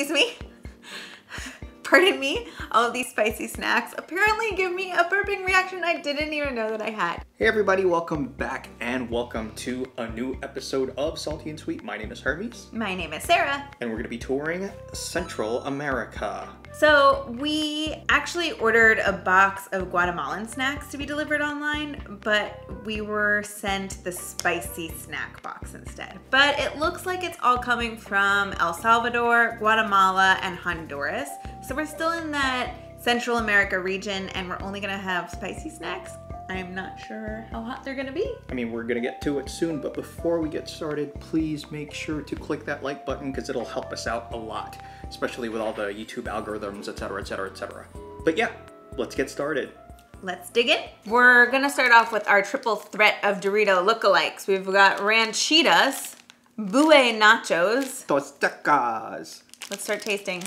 excuse me, pardon me, all of these spicy snacks apparently give me a burping reaction I didn't even know that I had. Hey everybody, welcome back and welcome to a new episode of Salty and Sweet. My name is Hermes. My name is Sarah. And we're gonna be touring Central America. So we actually ordered a box of Guatemalan snacks to be delivered online, but we were sent the spicy snack box instead. But it looks like it's all coming from El Salvador, Guatemala, and Honduras. So we're still in that Central America region and we're only gonna have spicy snacks. I'm not sure how hot they're gonna be. I mean, we're gonna get to it soon, but before we get started, please make sure to click that like button because it'll help us out a lot, especially with all the YouTube algorithms, etc, etc, etc. But yeah, let's get started. Let's dig in. We're gonna start off with our triple threat of Dorito lookalikes. We've got Ranchitas, Buenachos, Toztecas. Let's start tasting.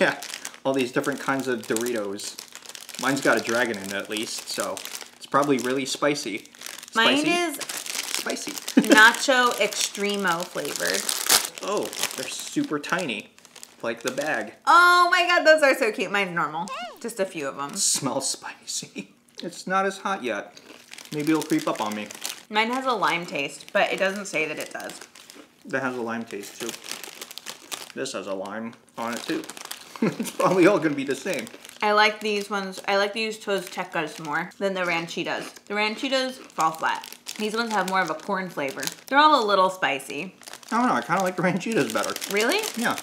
Yeah. All these different kinds of Doritos. Mine's got a dragon in it at least, so it's probably really spicy. Mine is spicy. Nacho Extremo flavored. Oh, they're super tiny, like the bag. Oh my God, those are so cute. Mine's normal, just a few of them. Smells spicy. It's not as hot yet. Maybe it'll creep up on me. Mine has a lime taste, but it doesn't say that it does. That has a lime taste too. This has a lime on it too. It's probably all gonna be the same. I like these ones. I like these Toztecas more than the Ranchitas. The Ranchitas fall flat. These ones have more of a corn flavor. They're all a little spicy. I don't know, I kinda like the Ranchitas better. Really? Yeah.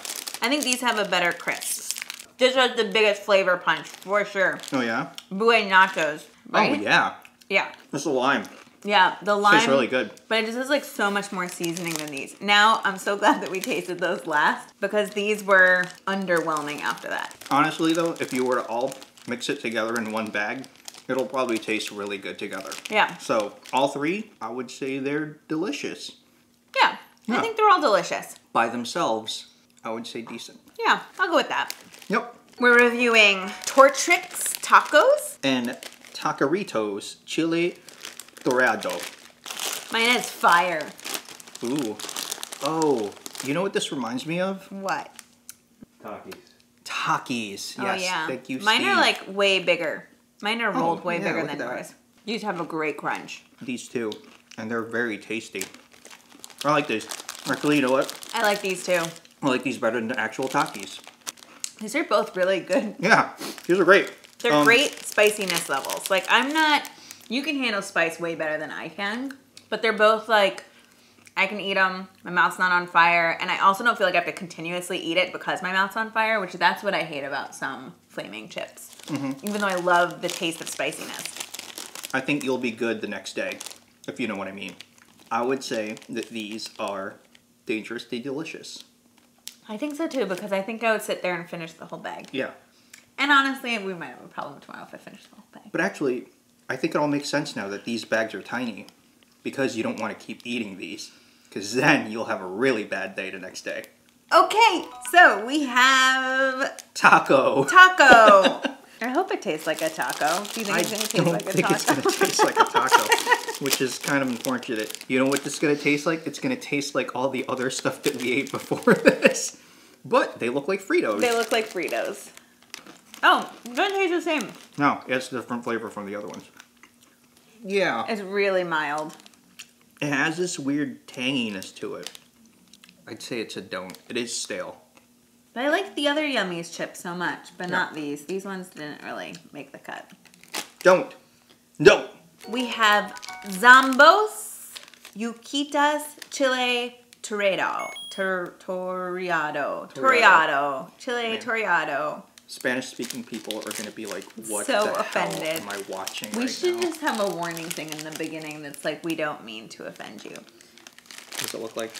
I think these have a better crisp. This was the biggest flavor punch, for sure. Oh yeah? Buenachos, right? Oh yeah. Yeah. It's a lime. Yeah, the lime. Tastes really good. But it just has like so much more seasoning than these. Now, I'm so glad that we tasted those last because these were underwhelming after that. Honestly though, if you were to all mix it together in one bag, it'll probably taste really good together. Yeah. So all three, I would say they're delicious. Yeah, yeah. I think they're all delicious. By themselves, I would say decent. Yeah, I'll go with that. Yep. We're reviewing Tortrix Tacos. And Taqueritos Chile Toreado. Mine is fire. Ooh. Oh, you know what this reminds me of? What? Takis. Takis, yes. Oh, yeah. Thank you, Mine Steve. Are like way bigger. Mine are rolled way bigger than yours. These have a great crunch. These two, and they're very tasty. I like these. Actually, you know what? I like these too. I like these better than the actual Takis. These are both really good. Yeah, these are great. They're great spiciness levels. Like I'm not... You can handle spice way better than I can, but they're both like, I can eat them, my mouth's not on fire, and I also don't feel like I have to continuously eat it because my mouth's on fire, which that's what I hate about some flaming chips, even though I love the taste of spiciness. I think you'll be good the next day, if you know what I mean. I would say that these are dangerously delicious. I think so too, because I think I would sit there and finish the whole bag. Yeah. And honestly, we might have a problem tomorrow if I finish the whole bag. But actually, I think it all makes sense now that these bags are tiny because you don't want to keep eating these because then you'll have a really bad day the next day. Okay, so we have... Taco. Taco. I hope it tastes like a taco. Do you think it's going to taste like a taco? I don't think it's going to taste like a taco, which is kind of unfortunate. You know what it's going to taste like? It's going to taste like all the other stuff that we ate before this. But they look like Fritos. They look like Fritos. Oh, it doesn't taste the same. No, it's a different flavor from the other ones. Yeah. It's really mild. It has this weird tanginess to it. I'd say it's a don't. It is stale. But I like the other Yummies chips so much, but not these. These ones didn't really make the cut. Don't. No. We have Zambos Yuquitas Chile Toreado. Toreado. Chile Toreado. Spanish-speaking people are going to be like, what so the offended. Hell am I watching We right should now? Just have a warning thing in the beginning that's like, we don't mean to offend you. Does it look like?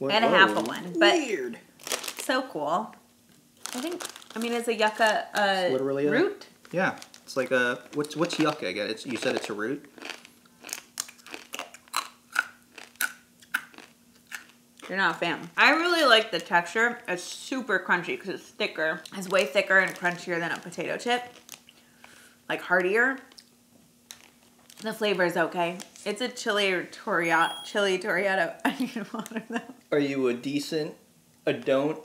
What? And a half of one. But weird. So cool. I think, I mean, it's a yucca literally root? Yeah. It's like a, what's yucca again? It's, you said it's a root? You're not a fan. I really like the texture. It's super crunchy because it's thicker. It's way thicker and crunchier than a potato chip. Like heartier. The flavor is okay. It's a Chile Toreado. I need water though. Are you a decent, a don't,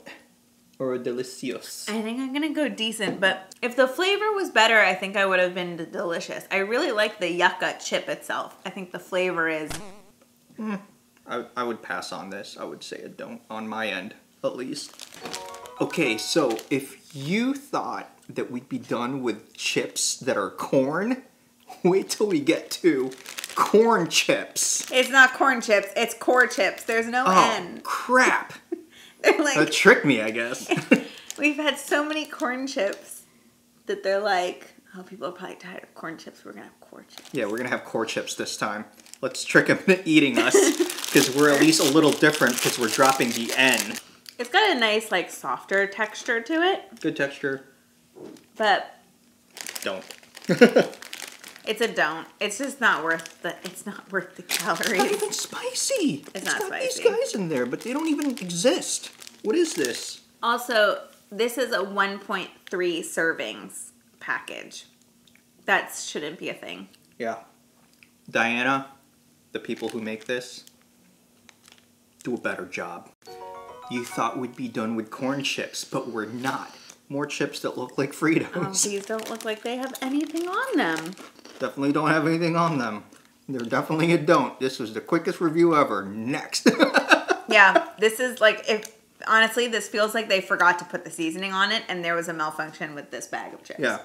or delicious? I think I'm gonna go decent, but if the flavor was better, I think I would have been delicious. I really like the yucca chip itself. I think the flavor is... I would pass on this. I would say a don't on my end, at least. Okay, so if you thought that we'd be done with chips that are corn, wait till we get to corn chips. It's not corn chips, it's core chips. There's no N. Crap. Like, that tricked me, I guess. We've had so many corn chips that they're like, oh, people are probably tired of corn chips. We're going to have core chips. Yeah, we're going to have core chips this time. Let's trick them into eating us because we're at least a little different because we're dropping the N. It's got a nice, like, softer texture to it. Good texture. But. Don't. It's a don't. It's just not worth the. It's not worth the calories. It's not even spicy. It's not got spicy. These guys in there, but they don't even exist. What is this? Also, this is a 1.3 servings package. That shouldn't be a thing. Yeah, Diana, the people who make this, do a better job. You thought we'd be done with corn chips, but we're not. More chips that look like Fritos. Oh, these don't look like they have anything on them. Definitely don't have anything on them. They're definitely a don't. This was the quickest review ever. Next. Yeah, this is like, if honestly, this feels like they forgot to put the seasoning on it and there was a malfunction with this bag of chips. Yeah,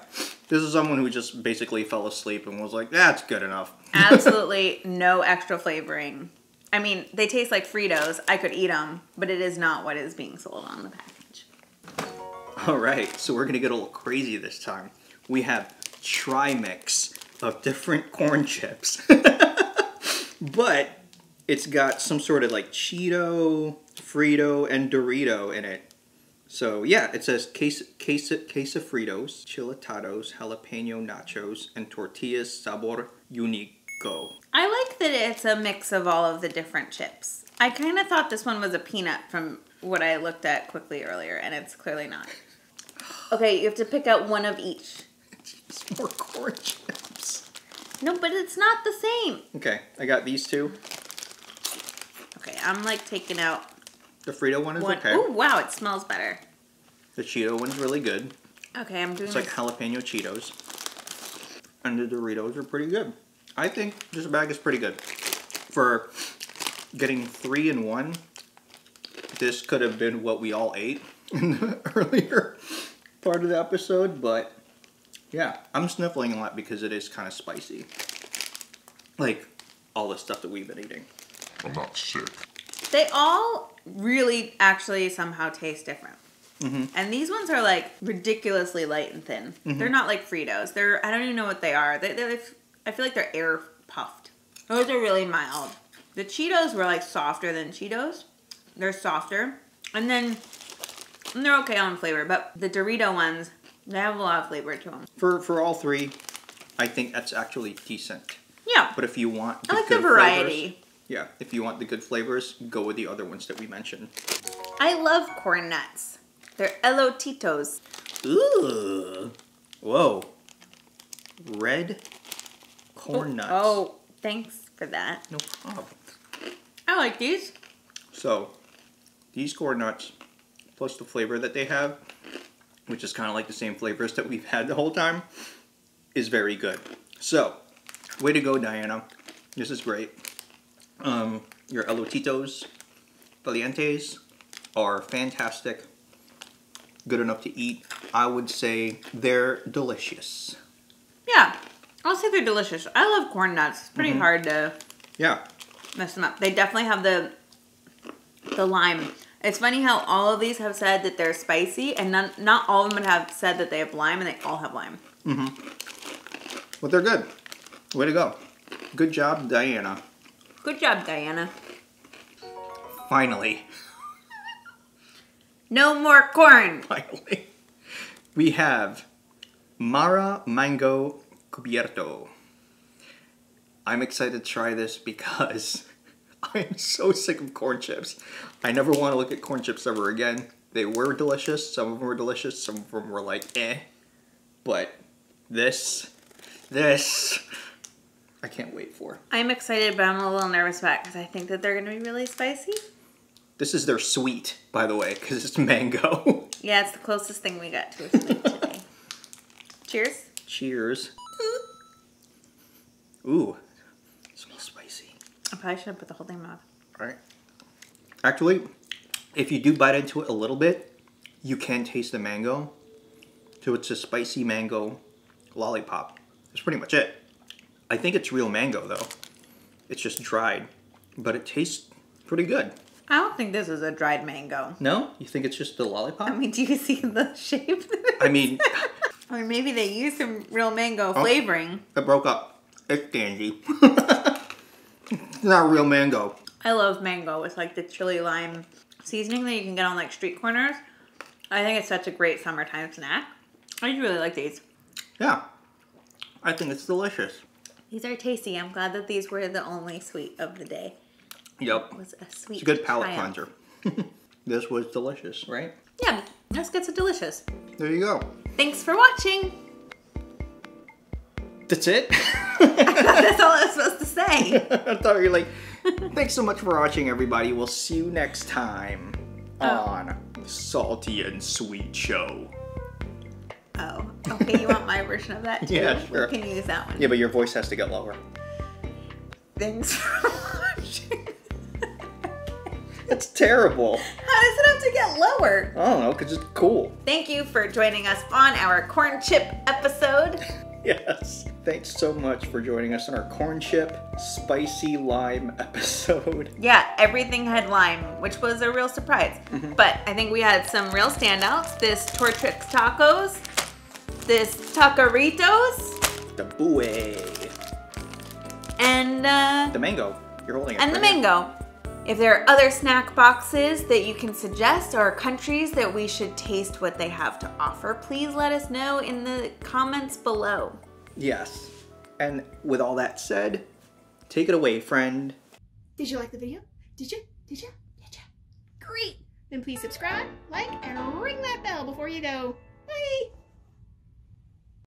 this is someone who just basically fell asleep and was like, that's good enough. Absolutely no extra flavoring. I mean, they taste like Fritos. I could eat them, but it is not what is being sold on the package. All right, so we're gonna get a little crazy this time. We have tri-mix of different corn chips. But it's got some sort of like Cheeto, Frito, and Dorito in it. So yeah, it says quesafritos, chilatados, jalapeno nachos, and tortillas sabor unico. I like that it's a mix of all of the different chips. I kind of thought this one was a peanut from what I looked at quickly earlier, and it's clearly not. Okay, you have to pick out one of each. It's more corn chips. No, but it's not the same. Okay, I got these two. Okay, I'm like taking out... The Frito one is okay. Oh, wow, it smells better. The Cheeto one's really good. Okay, I'm doing... It's like jalapeno Cheetos. And the Doritos are pretty good. I think this bag is pretty good. For getting 3 in 1, this could have been what we all ate in the earlier part of the episode, but... Yeah, I'm sniffling a lot because it is kind of spicy. Like, all the stuff that we've been eating. I'm not sick. They all really actually somehow taste different. Mm-hmm. And these ones are like ridiculously light and thin. Mm-hmm. They're not like Fritos. They're, I don't even know what they are. They're, I feel like they're air puffed. Those are really mild. The Cheetos were like softer than Cheetos. They're softer. And then they're okay on flavor, but the Dorito ones, they have a lot of flavor to them. For all three, I think that's actually decent. Yeah. But if you want the good variety. Flavors, yeah, if you want the good flavors, go with the other ones that we mentioned. I love corn nuts. They're Elotitos. Ooh. Whoa. Red corn nuts. Oh, thanks for that. No problem. I like these. So, these corn nuts, plus the flavor that they have, which is kind of like the same flavors that we've had the whole time, is very good. So, way to go, Diana. This is great. Your Elotitos Valientes are fantastic. Good enough to eat. I would say they're delicious. Yeah, I'll say they're delicious. I love corn nuts. It's pretty hard to mess them up. They definitely have the lime. It's funny how all of these have said that they're spicy, and not all of them have said that they have lime, and they all have lime. Mm-hmm. But they're good. Way to go. Good job, Diana. Good job, Diana. Finally. No more corn. Finally. We have Mara Mango Cubierto. I'm excited to try this because... I am so sick of corn chips. I never want to look at corn chips ever again. They were delicious. Some of them were delicious. Some of them were like, eh. But this, I can't wait for. I'm excited, but I'm a little nervous about it because I think that they're going to be really spicy. This is their sweet, by the way, because it's mango. Yeah, it's the closest thing we got to a sweet today. Cheers. Cheers. Ooh, it smells spicy. I probably should have put the whole thing in my mouth. All right. Actually, if you do bite into it a little bit, you can taste the mango. So it's a spicy mango lollipop. That's pretty much it. I think it's real mango though. It's just dried, but it tastes pretty good. I don't think this is a dried mango. No? You think it's just a lollipop? I mean, do you see the shape? I mean... Or maybe they used some real mango flavoring. It broke up. It's candy. It's not real mango. I love mango with like the chili lime seasoning that you can get on like street corners. I think it's such a great summertime snack. I just really like these. Yeah. I think it's delicious. These are tasty. I'm glad that these were the only sweet of the day. Yep. It was a sweet. It's a good palate cleanser. This was delicious, right? Yeah, this gets it delicious. There you go. Thanks for watching. That's it? That's all I was supposed to say. I thought you were like, thanks so much for watching, everybody. We'll see you next time on Salty and Sweet Show. Oh, okay. You want my version of that too? Yeah, sure. We can use that one. Yeah, but your voice has to get lower. Thanks for watching. That's terrible. How does it have to get lower? I don't know, because it's cool. Thank you for joining us on our corn chip episode. Yes. Thanks so much for joining us on our corn chip spicy lime episode. Yeah, everything had lime, which was a real surprise. But I think we had some real standouts. This Tortrix Tacos. This Taqueritos. The Bue. And the mango. You're holding it. And the mango. If there are other snack boxes that you can suggest or countries that we should taste what they have to offer, please let us know in the comments below. Yes. And with all that said, take it away, friend. Did you like the video? Did you? Did you? Did you? Great! Then please subscribe, like, and ring that bell before you go. Bye!